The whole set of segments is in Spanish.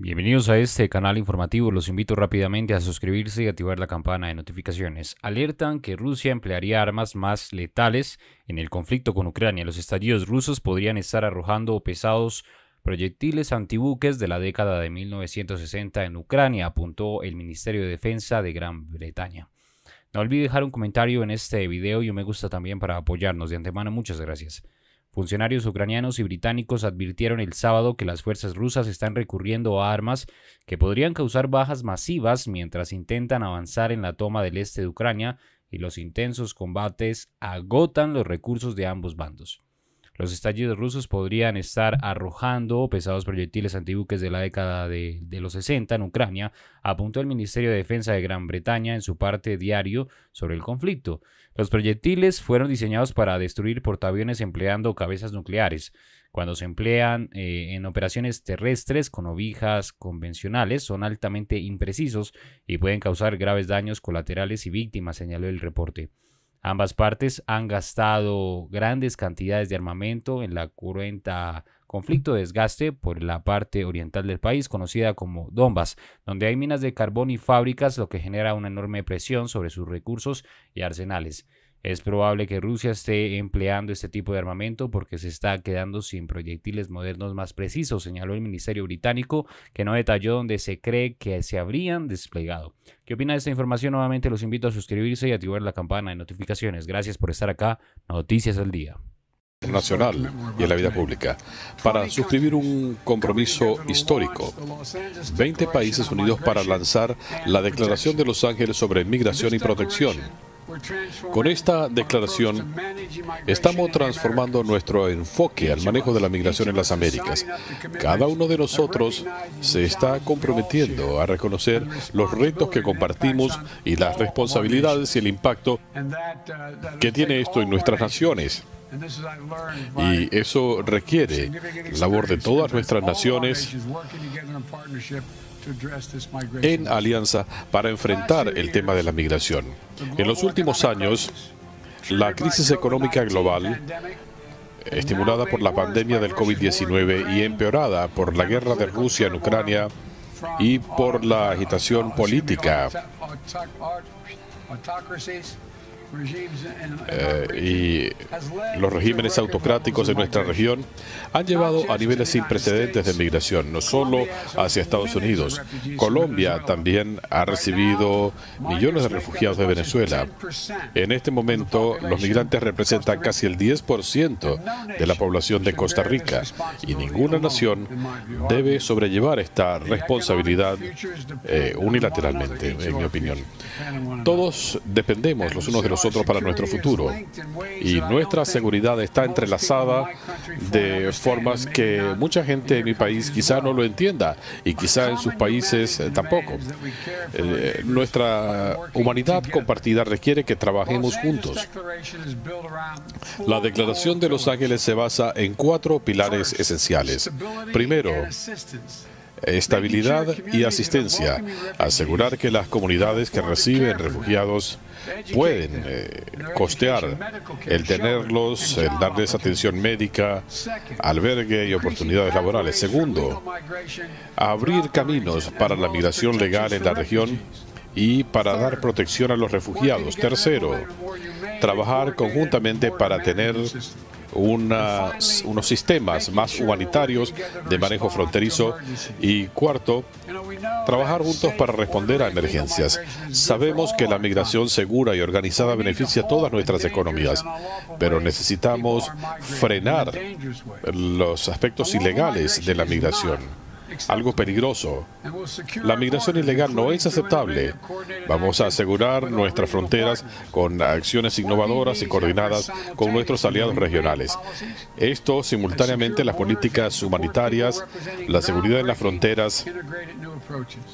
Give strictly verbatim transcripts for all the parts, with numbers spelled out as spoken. Bienvenidos a este canal informativo, los invito rápidamente a suscribirse y activar la campana de notificaciones. Alertan que Rusia emplearía armas más letales en el conflicto con Ucrania. Los estallidos rusos podrían estar arrojando pesados proyectiles antibuques de la década de mil novecientos sesenta en Ucrania, apuntó el Ministerio de Defensa de Gran Bretaña. No olvide dejar un comentario en este video y un me gusta también para apoyarnos. De antemano, muchas gracias. Funcionarios ucranianos y británicos advirtieron el sábado que las fuerzas rusas están recurriendo a armas que podrían causar bajas masivas mientras intentan avanzar en la toma del este de Ucrania, y los intensos combates agotan los recursos de ambos bandos. Los estallidos rusos podrían estar arrojando pesados proyectiles antibuques de la década de, de los sesenta en Ucrania, apuntó el Ministerio de Defensa de Gran Bretaña en su parte diario sobre el conflicto. Los proyectiles fueron diseñados para destruir portaaviones empleando cabezas nucleares. Cuando se emplean eh, en operaciones terrestres con ovejas convencionales, son altamente imprecisos y pueden causar graves daños colaterales y víctimas, señaló el reporte. Ambas partes han gastado grandes cantidades de armamento en la cruenta conflicto de desgaste por la parte oriental del país, conocida como Donbass, donde hay minas de carbón y fábricas, lo que genera una enorme presión sobre sus recursos y arsenales. Es probable que Rusia esté empleando este tipo de armamento porque se está quedando sin proyectiles modernos más precisos, señaló el Ministerio británico, que no detalló dónde se cree que se habrían desplegado. ¿Qué opina de esta información? Nuevamente los invito a suscribirse y activar la campana de notificaciones. Gracias por estar acá. Noticias al día. Nacional y en la vida pública para suscribir un compromiso histórico. veinte países unidos para lanzar la Declaración de Los Ángeles sobre Migración y Protección. Con esta declaración, estamos transformando nuestro enfoque al manejo de la migración en las Américas. Cada uno de nosotros se está comprometiendo a reconocer los retos que compartimos y las responsabilidades y el impacto que tiene esto en nuestras naciones. Y eso requiere labor de todas nuestras naciones en alianza para enfrentar el tema de la migración. En los últimos años, la crisis económica global, estimulada por la pandemia del COVID diecinueve y empeorada por la guerra de Rusia en Ucrania y por la agitación política, Eh, y los regímenes autocráticos en nuestra región han llevado a niveles sin precedentes de migración, no solo hacia Estados Unidos. Colombia también ha recibido millones de refugiados de Venezuela. En este momento, los migrantes representan casi el diez por ciento de la población de Costa Rica, y ninguna nación debe sobrellevar esta responsabilidad eh, unilateralmente, en mi opinión. Todos dependemos los unos de los nosotros para nuestro futuro, y nuestra seguridad está entrelazada de formas que mucha gente en mi país quizá no lo entienda, y quizá en sus países tampoco. Eh, nuestra humanidad compartida requiere que trabajemos juntos. La Declaración de Los Ángeles se basa en cuatro pilares esenciales. Primero, estabilidad y asistencia, asegurar que las comunidades que reciben refugiados pueden eh, costear el tenerlos, el darles atención médica, albergue y oportunidades laborales. Segundo, abrir caminos para la migración legal en la región y para dar protección a los refugiados. Tercero, trabajar conjuntamente para tener Unas, unos sistemas más humanitarios de manejo fronterizo. Y cuarto, trabajar juntos para responder a emergencias. Sabemos que la migración segura y organizada beneficia a todas nuestras economías, pero necesitamos frenar los aspectos ilegales de la migración, algo peligroso. La migración ilegal no es aceptable. Vamos a asegurar nuestras fronteras con acciones innovadoras y coordinadas con nuestros aliados regionales. Esto, simultáneamente, las políticas humanitarias, la seguridad en las fronteras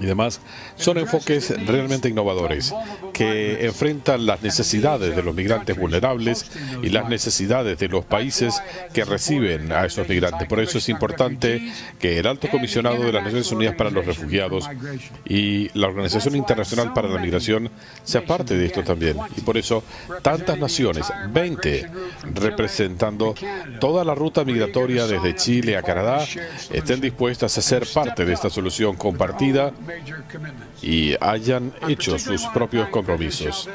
y demás, son enfoques realmente innovadores que enfrentan las necesidades de los migrantes vulnerables y las necesidades de los países que reciben a esos migrantes. Por eso es importante que el Alto Comisionado Comisionado de las Naciones Unidas para los Refugiados y la Organización Internacional para la Migración sea parte de esto también. Y por eso tantas naciones, veinte, representando toda la ruta migratoria desde Chile a Canadá, estén dispuestas a ser parte de esta solución compartida y hayan hecho sus propios compromisos.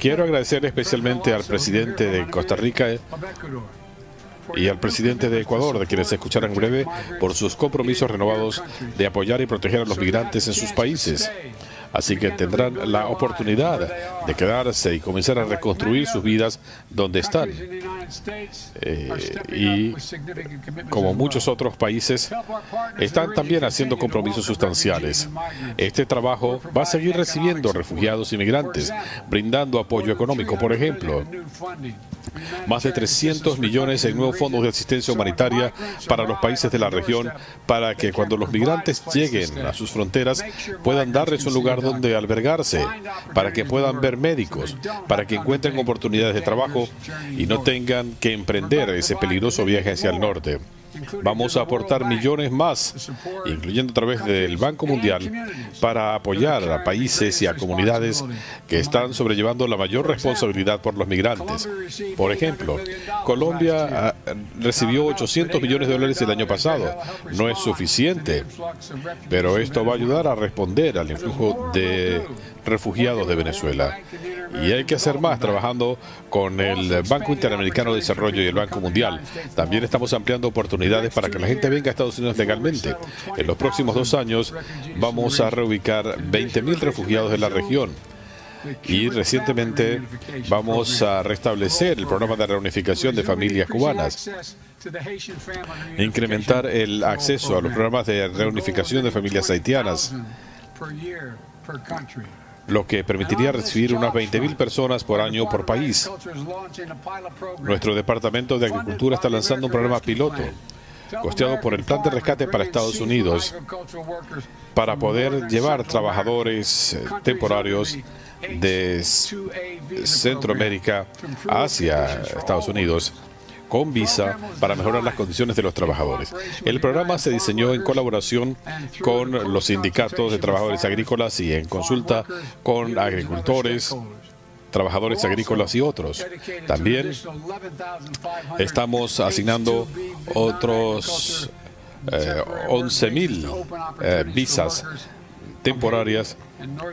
Quiero agradecer especialmente al presidente de Costa Rica y al presidente de Ecuador, de quienes se escucharán en breve, por sus compromisos renovados de apoyar y proteger a los migrantes en sus países. Así que tendrán la oportunidad de quedarse y comenzar a reconstruir sus vidas donde están. Eh, y como muchos otros países, están también haciendo compromisos sustanciales. Este trabajo va a seguir recibiendo refugiados y migrantes, brindando apoyo económico. Por ejemplo, más de trescientos millones en nuevos fondos de asistencia humanitaria para los países de la región, para que cuando los migrantes lleguen a sus fronteras puedan darles un lugar donde albergarse, para que puedan ver médicos, para que encuentren oportunidades de trabajo y no tengan que emprender ese peligroso viaje hacia el norte. Vamos a aportar millones más, incluyendo a través del Banco Mundial, para apoyar a países y a comunidades que están sobrellevando la mayor responsabilidad por los migrantes. Por ejemplo, Colombia recibió ochocientos millones de dólares el año pasado. No es suficiente, pero esto va a ayudar a responder al influjo de refugiados de Venezuela. Y hay que hacer más trabajando con el Banco Interamericano de Desarrollo y el Banco Mundial. También estamos ampliando oportunidades para que la gente venga a Estados Unidos legalmente. En los próximos dos años vamos a reubicar veinte mil refugiados de la región. Y recientemente vamos a restablecer el programa de reunificación de familias cubanas, incrementar el acceso a los programas de reunificación de familias haitianas, lo que permitiría recibir unas veinte mil personas por año por país. Nuestro Departamento de Agricultura está lanzando un programa piloto, costeado por el Plan de Rescate para Estados Unidos, para poder llevar trabajadores temporarios de Centroamérica hacia Estados Unidos con visa para mejorar las condiciones de los trabajadores. El programa se diseñó en colaboración con los sindicatos de trabajadores agrícolas y en consulta con agricultores, trabajadores agrícolas y otros. También estamos asignando otros eh, once mil eh, visas temporarias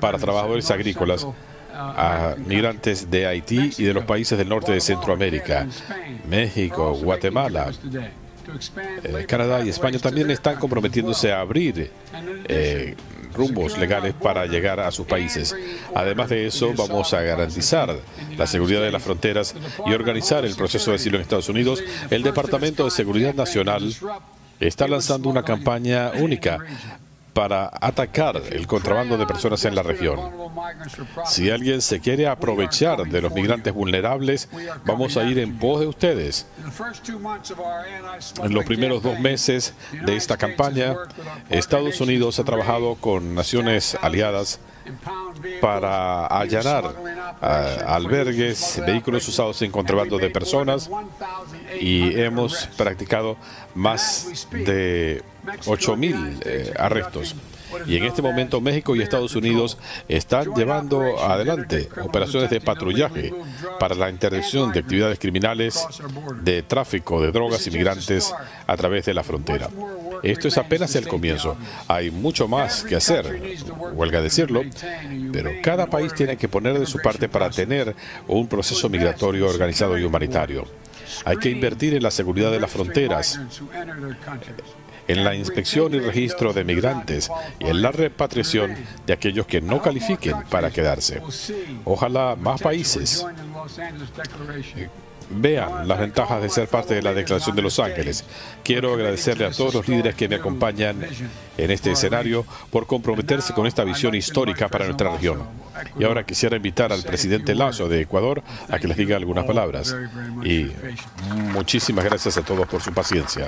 para trabajadores agrícolas a migrantes de Haití y de los países del norte de Centroamérica, México, Guatemala, eh, Canadá y España también están comprometiéndose a abrir eh, rumbos legales para llegar a sus países. Además de eso, vamos a garantizar la seguridad de las fronteras y organizar el proceso de asilo en Estados Unidos. El Departamento de Seguridad Nacional está lanzando una campaña única para atacar el contrabando de personas en la región. Si alguien se quiere aprovechar de los migrantes vulnerables, vamos a ir en pos de ustedes. En los primeros dos meses de esta campaña, Estados Unidos ha trabajado con naciones aliadas para allanar uh, albergues, vehículos usados en contrabando de personas, y hemos practicado más de ocho mil eh, arrestos. Y en este momento México y Estados Unidos están llevando adelante operaciones de patrullaje para la interdicción de actividades criminales, de tráfico de drogas y migrantes a través de la frontera. Esto es apenas el comienzo. Hay mucho más que hacer, huelga decirlo, pero cada país tiene que poner de su parte para tener un proceso migratorio organizado y humanitario. Hay que invertir en la seguridad de las fronteras, en la inspección y registro de migrantes y en la repatriación de aquellos que no califiquen para quedarse. Ojalá más países vean las ventajas de ser parte de la Declaración de Los Ángeles. Quiero agradecerle a todos los líderes que me acompañan en este escenario por comprometerse con esta visión histórica para nuestra región. Y ahora quisiera invitar al presidente Lazo de Ecuador a que les diga algunas palabras. Y muchísimas gracias a todos por su paciencia.